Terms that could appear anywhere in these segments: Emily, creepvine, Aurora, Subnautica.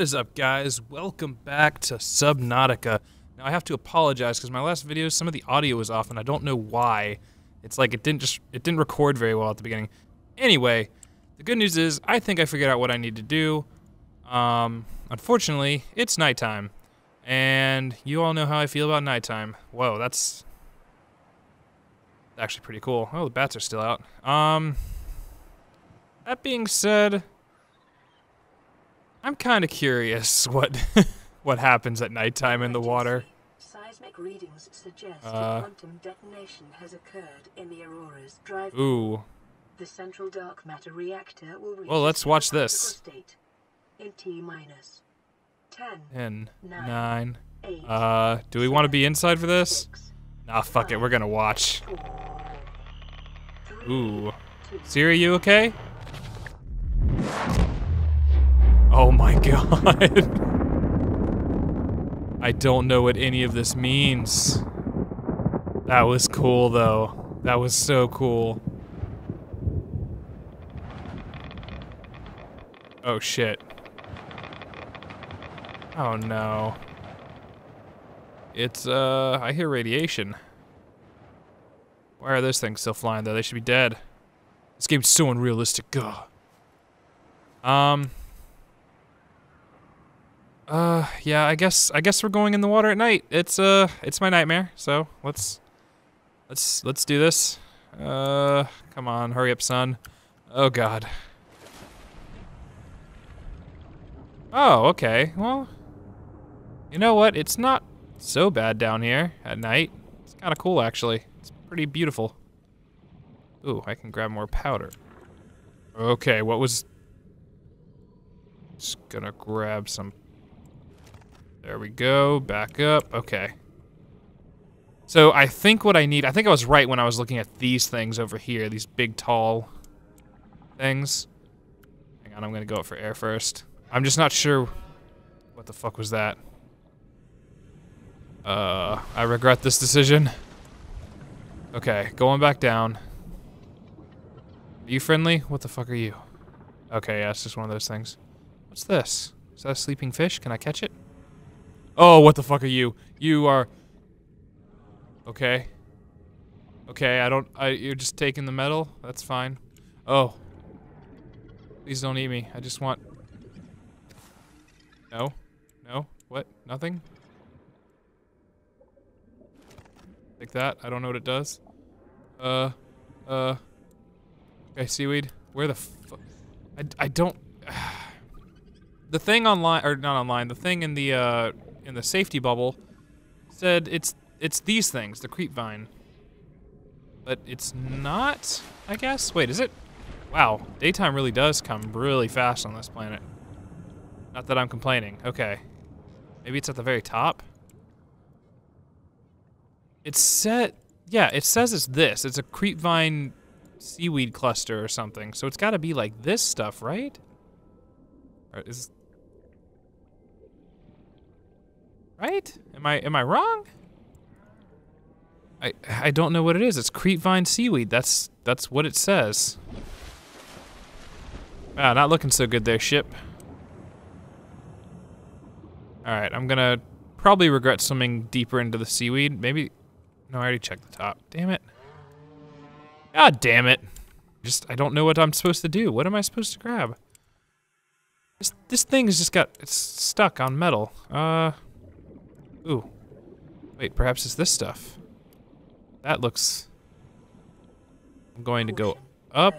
What is up, guys? Welcome back to Subnautica. Now, I have to apologize because my last video, some of the audio was off, and I don't know why. It's like it didn't record very well at the beginning. Anyway, the good news is I think I figured out what I need to do. Unfortunately, it's nighttime, and you all know how I feel about nighttime. Whoa, that's actually pretty cool. Oh, the bats are still out. That being said, I'm kind of curious what happens at nighttime in the water. Seismic readings suggest a quantum detonation has occurred in the Aurora's drive. Ooh. The central dark matter reactor will reach. Well, let's watch this. In T-10, 9, 8. Do we want to be inside for this? Nah, fuck it. We're gonna watch. Ooh. Siri, you okay? Oh my god. I don't know what any of this means. That was cool though. That was so cool. Oh shit. Oh no. It's I hear radiation. Why are those things still flying though? They should be dead. This game's so unrealistic. Ugh. Yeah, I guess we're going in the water at night. It's my nightmare. So let's do this. Come on, hurry up, son. Oh God. Oh, okay. Well, you know what? It's not so bad down here at night. It's kind of cool, actually. It's pretty beautiful. Ooh, I can grab more powder. Okay, what was? Just gonna grab some. There we go, back up, okay. So I think what I need, I think I was right when I was looking at these things over here, these big tall things. Hang on, I'm gonna go up for air first. I'm just not sure, what the fuck was that? I regret this decision. Okay, going back down. Are you friendly? What the fuck are you? Okay, yeah, it's just one of those things. What's this? Is that a sleeping fish? Can I catch it? Oh, what the fuck are you? You are... Okay. Okay, you're just taking the metal? That's fine. Oh. Please don't eat me. I just want... No? No? What? Nothing? Like that? I don't know what it does. Okay, seaweed. Where the fuck? I don't... The thing online, or not online, the thing in the safety bubble said it's these things, the creep vine. But it's not, I guess. Wait, is it? Wow, daytime really does come really fast on this planet. Not that I'm complaining. Okay. Maybe it's at the very top. It says it's this. It's a creep vine seaweed cluster or something. So it's got to be like this stuff, right? Or is right? Am I wrong? I don't know what it is. It's creepvine seaweed. That's what it says. Wow, not looking so good there, ship. All right, I'm gonna probably regret swimming deeper into the seaweed. Maybe. No, I already checked the top. Damn it. God damn it. I don't know what I'm supposed to do. What am I supposed to grab? This thing has just got, it's stuck on metal. Ooh. Wait, perhaps it's this stuff. That looks... I'm going to go up.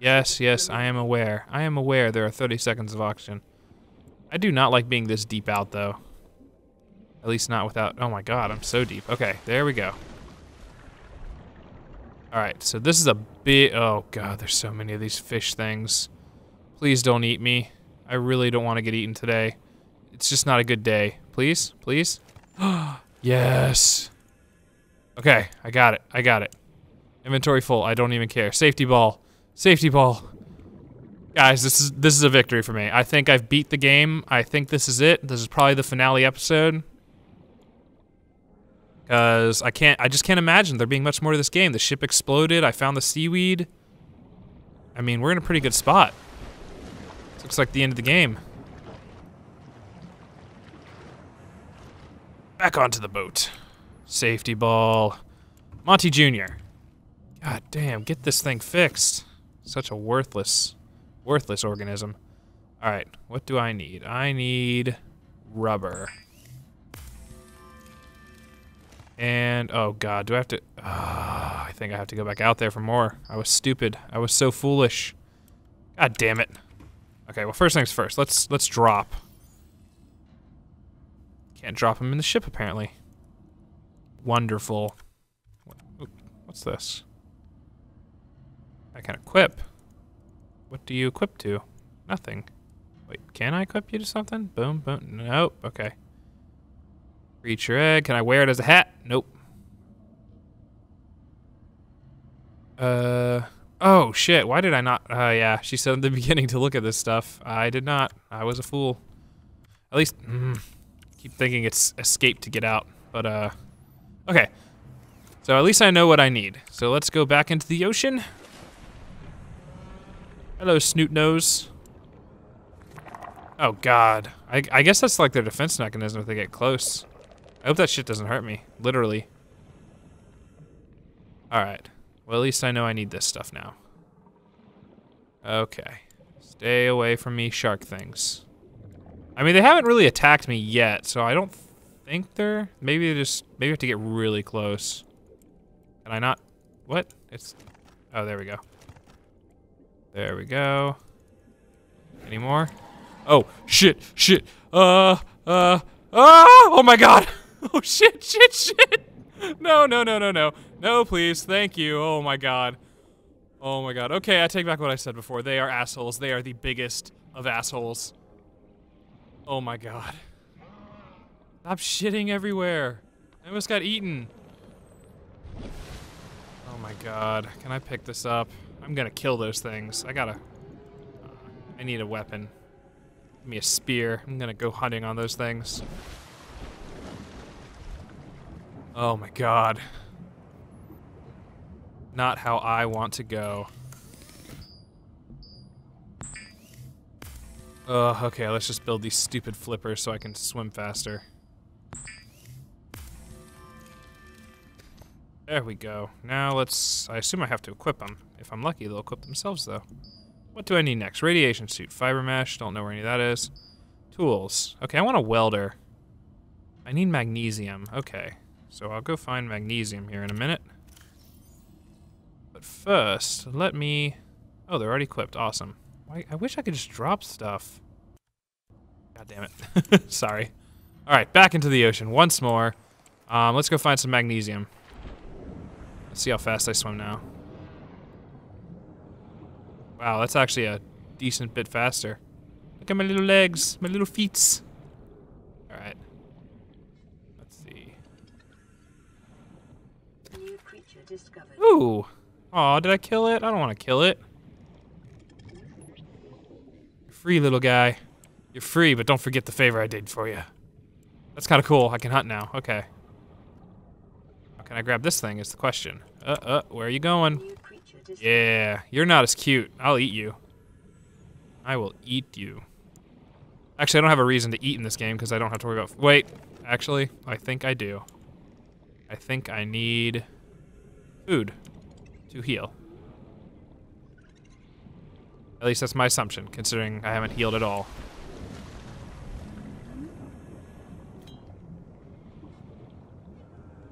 Yes, yes, I am aware. I am aware there are 30 seconds of oxygen. I do not like being this deep out, though. At least not without... Oh my god, I'm so deep. Okay, there we go. Alright, so this is a big... Oh god, there's so many of these fish things. Please don't eat me. I really don't want to get eaten today. It's just not a good day. Please? Please? Yes! Okay, I got it. I got it. Inventory full. I don't even care. Safety ball. Safety ball. Guys, this is a victory for me. I think I've beat the game. I think this is it. This is probably the finale episode. Because I just can't imagine there being much more to this game. The ship exploded. I found the seaweed. I mean, we're in a pretty good spot. Looks like the end of the game. Back onto the boat. Safety ball. Monty Jr. God damn, get this thing fixed. Such a worthless organism. Alright, what do I need? I need rubber. And, oh god, do I have to... I think I have to go back out there for more. I was stupid. I was so foolish. God damn it. Okay, well, first things first. Let's drop. Can't drop him in the ship, apparently. Wonderful. What's this? I can equip. What do you equip to? Nothing. Wait, can I equip you to something? Boom, boom. Nope, okay. Creature egg. Can I wear it as a hat? Nope. Oh shit, why did I not? Yeah, she said in the beginning to look at this stuff. I did not. I was a fool. At least, keep thinking it's escape to get out. But, okay. So at least I know what I need. So let's go back into the ocean. Hello, Snoot Nose. Oh god. I guess that's like their defense mechanism if they get close. I hope that shit doesn't hurt me, literally. Alright. Well, at least I know I need this stuff now. Okay. Stay away from me, shark things. I mean, they haven't really attacked me yet, so I don't think they're... Maybe they just... Maybe I have to get really close. Can I not... What? It's... Oh, there we go. There we go. Any more? Oh, shit, shit. Oh my god. Oh, shit, shit, shit. No, no, no, no, no. No, please. Thank you. Oh my god. Oh my god. Okay, I take back what I said before. They are assholes. They are the biggest of assholes. Oh my god. Stop shitting everywhere. I almost got eaten. Oh my god. Can I pick this up? I'm gonna kill those things. I gotta... I need a weapon. Give me a spear. I'm gonna go hunting on those things. Oh my god. Not how I want to go. Ugh, okay, let's just build these stupid flippers so I can swim faster. There we go. Now let's... I assume I have to equip them. If I'm lucky, they'll equip themselves, though. What do I need next? Radiation suit. Fiber mesh. Don't know where any of that is. Tools. Okay, I want a welder. I need magnesium. Okay. So I'll go find magnesium here in a minute. But first, let me... Oh, they're already equipped. Awesome. I wish I could just drop stuff. God damn it. Sorry. Alright, back into the ocean once more. Let's go find some magnesium. Let's see how fast I swim now. Wow, that's actually a decent bit faster. Look at my little legs, my little feets. Alright. Let's see. New creature discovered. Ooh! Aw, did I kill it? I don't want to kill it. You're free, little guy. You're free, but don't forget the favor I did for you. That's kind of cool. I can hunt now. Okay. How can I grab this thing is the question. Where are you going? Yeah, you're not as cute. I'll eat you. I will eat you. Actually, I don't have a reason to eat in this game because I don't have to worry about... Wait, actually, I think I do. I think I need food to heal. At least that's my assumption, considering I haven't healed at all.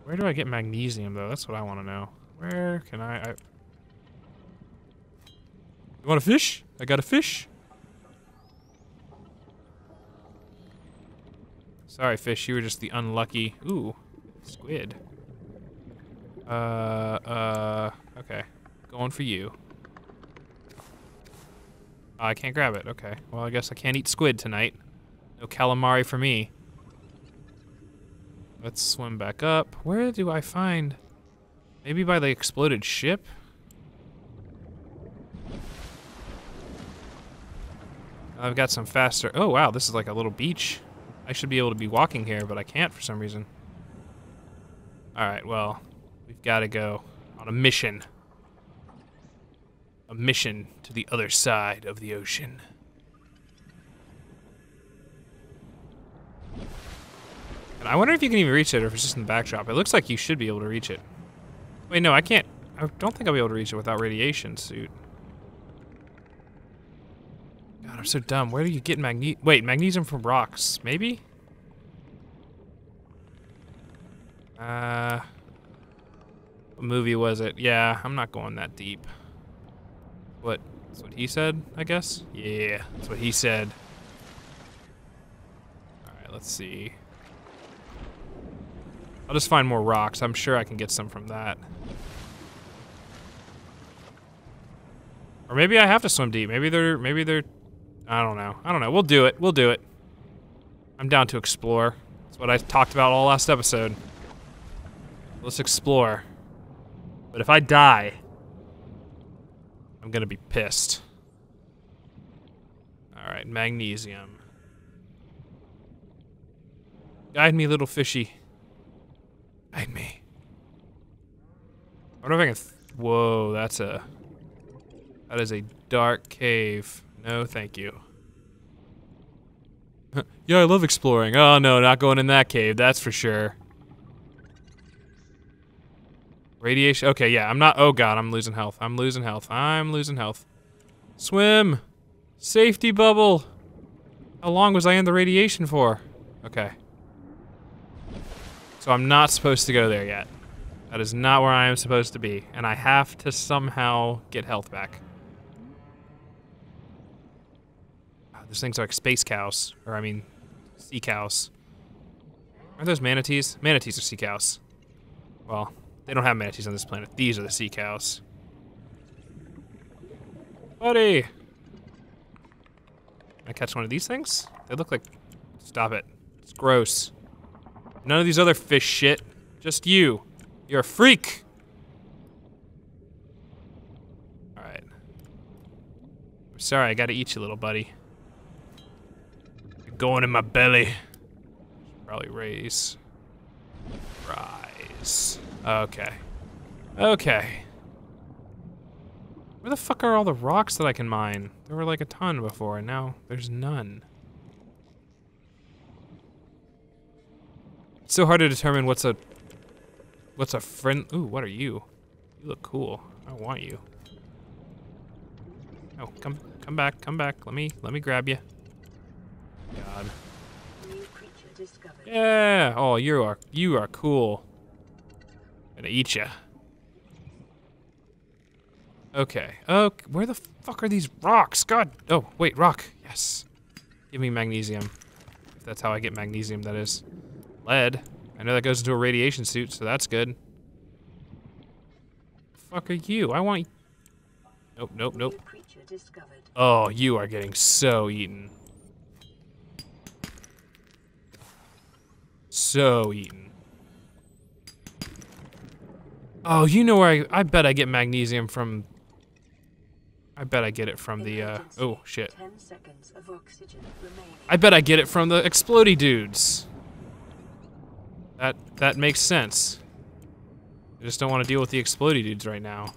Where do I get magnesium, though? That's what I want to know. Where can I... You want a fish? I got a fish. Sorry, fish. You were just the unlucky. Ooh, squid. Okay. Going for you. Oh, I can't grab it. Okay. Well, I guess I can't eat squid tonight. No calamari for me. Let's swim back up. Where do I find... Maybe by the exploded ship? I've got some faster... Oh, wow, this is like a little beach. I should be able to be walking here, but I can't for some reason. Alright, well, we've got to go on a mission. A mission to the other side of the ocean. Can I wonder if you can even reach it or if it's just in the backdrop. It looks like you should be able to reach it. Wait, no, I can't. I don't think I'll be able to reach it without radiation suit. God, I'm so dumb. Where do you get magnesium from rocks? Maybe? What movie was it? Yeah, I'm not going that deep. What? That's what he said, I guess? Yeah, that's what he said. Alright, let's see. I'll just find more rocks. I'm sure I can get some from that. Or maybe I have to swim deep. Maybe they're, I don't know. We'll do it. I'm down to explore. That's what I talked about all last episode. Let's explore. But if I die, I'm gonna be pissed. All right, magnesium. Guide me, little fishy. Guide me. I wonder if I can, whoa, that's a, that is a dark cave. No, thank you. Yeah, I love exploring. Oh no, not going in that cave, that's for sure. Radiation, okay, yeah, I'm not, oh God, I'm losing health. Swim, safety bubble. How long was I in the radiation for? Okay. So I'm not supposed to go there yet. That is not where I am supposed to be, and I have to somehow get health back. Those things are like space cows, or I mean, sea cows. Aren't those manatees? Manatees are sea cows. Well, they don't have manatees on this planet. These are the sea cows. Buddy! Can I catch one of these things? They look like... Stop it. It's gross. None of these other fish shit. Just you. You're a freak! Alright. I'm sorry, I gotta eat you, little buddy. Going in my belly. Probably rise. Okay. Where the fuck are all the rocks that I can mine? There were like a ton before, and now there's none. It's so hard to determine what's a friend. Ooh, what are you? You look cool. I want you. Oh, come back. Let me grab you. God. Yeah. Oh, you are cool. Gonna eat ya. Okay. Oh, where the fuck are these rocks? God. Oh, wait, rock. Yes. Give me magnesium. If that's how I get magnesium, that is. Lead. I know that goes into a radiation suit, so that's good. The fuck are you? I want. Nope. Oh, you are getting so eaten. So eaten. Oh, you know where I bet I get magnesium from. I bet I get it from the, oh shit. I bet I get it from the explodey dudes. That makes sense. I just don't want to deal with the explodey dudes right now.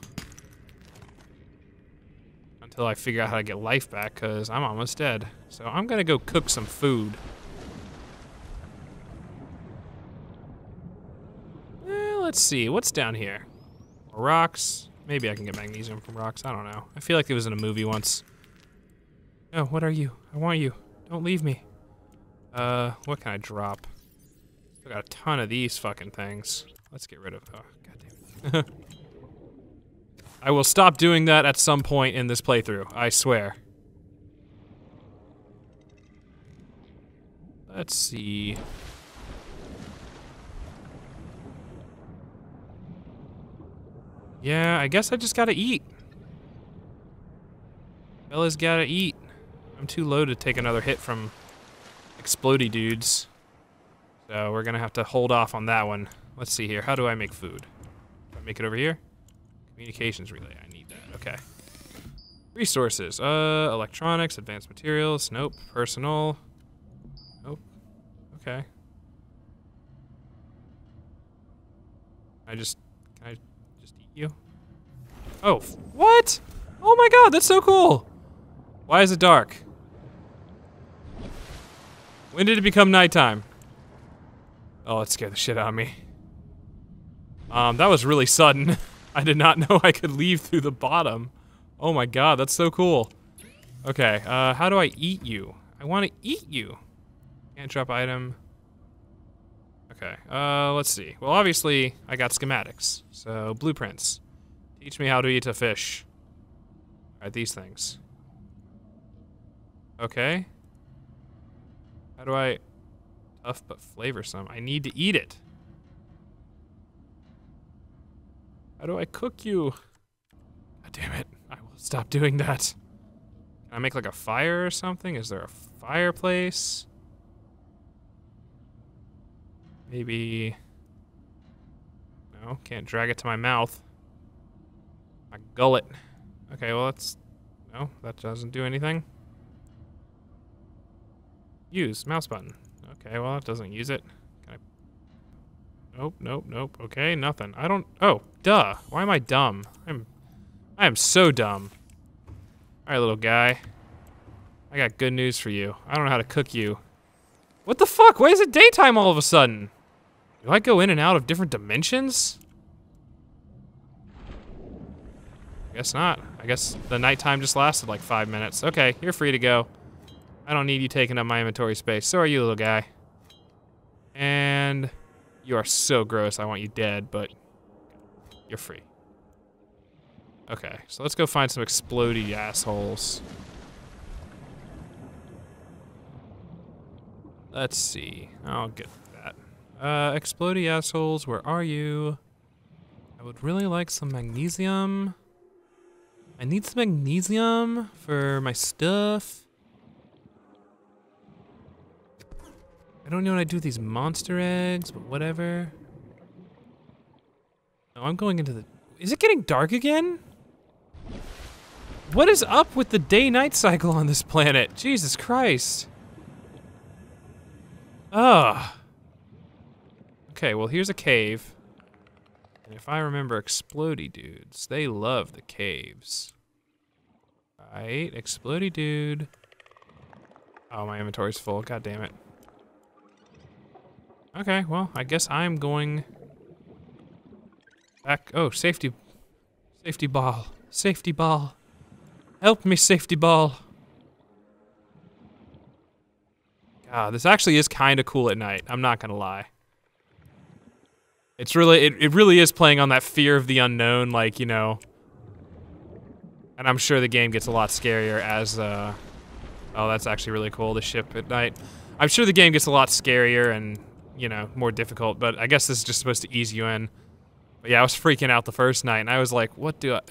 Until I figure out how to get life back, cause I'm almost dead. So I'm gonna go cook some food. Let's see, what's down here? Rocks? Maybe I can get magnesium from rocks, I don't know. I feel like it was in a movie once. Oh, what are you? I want you. Don't leave me. What can I drop? I got a ton of these fucking things. Let's get rid of, oh, goddamn. I will stop doing that at some point in this playthrough, I swear. Let's see. Yeah, I guess I just gotta eat. Bella's gotta eat. I'm too low to take another hit from explodey dudes. So we're gonna have to hold off on that one. Let's see here, how do I make food? Do I make it over here? Communications relay, I need that, okay. Resources, electronics, advanced materials, nope, personal. Nope, okay. You. Oh, what? Oh my God, that's so cool. Why is it dark? When did it become nighttime? Oh, it scared the shit out of me. That was really sudden. I did not know I could leave through the bottom. Oh my god, that's so cool. Okay, how do I eat you? I want to eat you. Can't drop item. Okay, let's see. Well, obviously, I got schematics. So, blueprints. Teach me how to eat a fish. Alright, these things. Okay. How do I... Tough but flavorsome. I need to eat it. How do I cook you? God damn it. I will stop doing that. Can I make like a fire or something? Is there a fireplace? Maybe... No, can't drag it to my mouth. My gullet. Okay, well that's... No, that doesn't do anything. Use mouse button. Okay, well that doesn't use it. Can I... Nope, nope, nope. Okay, nothing. I don't... Oh, duh. Why am I dumb? I am so dumb. Alright, little guy. I got good news for you. I don't know how to cook you. What the fuck? Why is it daytime all of a sudden? Do I go in and out of different dimensions? Guess not. I guess the nighttime just lasted like 5 minutes. Okay, you're free to go. I don't need you taking up my inventory space. So are you, little guy. And you are so gross. I want you dead, but you're free. Okay, so let's go find some explodey assholes. Let's see. I'll get that. Explodey assholes, where are you? I would really like some magnesium. I need some magnesium for my stuff. I don't know what I do with these monster eggs, but whatever. No, I'm going into the... Is it getting dark again? What is up with the day-night cycle on this planet? Jesus Christ. Ugh. Okay, well here's a cave. And if I remember, explodey dudes, they love the caves. Alright, explodey dude. Oh, my inventory's full, god damn it. Okay, well, I guess I'm going back. Oh, safety. Safety ball. Safety ball. Help me, safety ball. God, this actually is kind of cool at night. I'm not going to lie. It's really, it really is playing on that fear of the unknown, like, you know. And I'm sure the game gets a lot scarier as, oh, that's actually really cool, the ship at night. I'm sure the game gets a lot scarier and, you know, more difficult, but I guess this is just supposed to ease you in. But yeah, I was freaking out the first night, and I was like, what do I...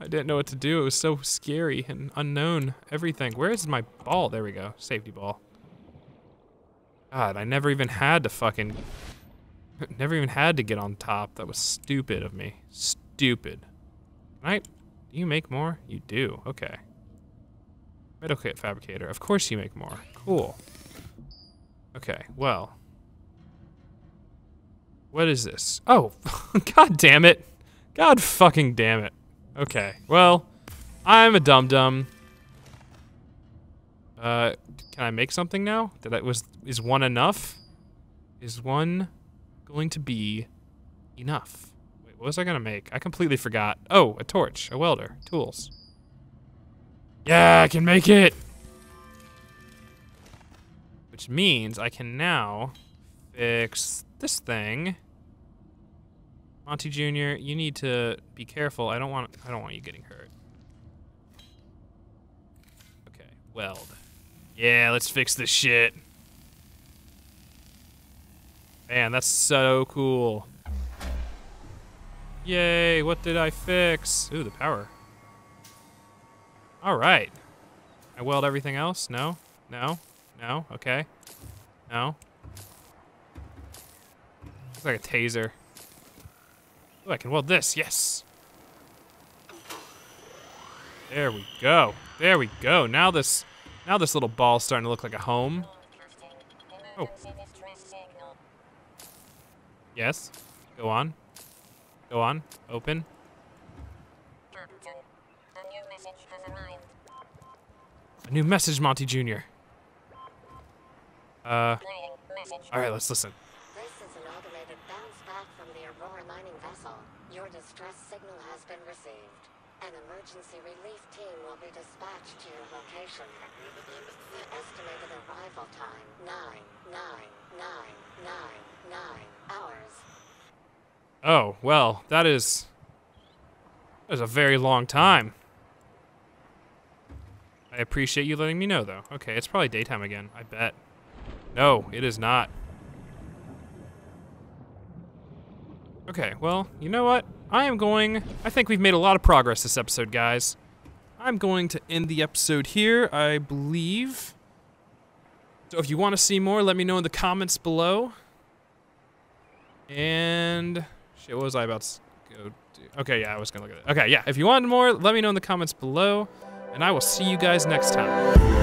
I didn't know what to do. It was so scary and unknown, everything. Where is my ball? There we go. Safety ball. God, I never even had to fucking... Never even had to get on top. That was stupid of me. Stupid. Can I... Do you make more? You do. Okay. Metal kit fabricator. Of course you make more. Cool. Okay, well... What is this? Oh, god damn it. God fucking damn it. Okay, well, I'm a dum-dum. Can I make something now? Is one enough? Is one going to be enough? Wait, what was I gonna make? I completely forgot. Oh, a torch, a welder, tools. Yeah, I can make it! Which means I can now fix this thing. Monty Jr., you need to be careful. I don't want you getting hurt. Okay, weld. Yeah, let's fix this shit. Man, that's so cool. Yay, what did I fix? Ooh, the power. All right. I weld everything else? No? No? No? Okay. No? Looks like a taser. Oh, I can weld this, yes! There we go. There we go. Now this little ball's starting to look like a home. Oh. Yes. Go on. Go on. Open. A new message, Monty Jr. Alright, let's listen. it bounced back from the Aurora mining vessel. Your distress signal has been received. An emergency relief team will be dispatched to your location. The estimated arrival time, 9 hours. Oh, well, that is a very long time. I appreciate you letting me know, though. Okay, it's probably daytime again, I bet. No, it is not. Okay, well, you know what? I think we've made a lot of progress this episode, guys. I'm going to end the episode here, I believe. So if you want to see more, let me know in the comments below. And... shit, what was I about to go do? Okay, yeah, I was gonna look at it. Okay, yeah, if you want more, let me know in the comments below. And I will see you guys next time.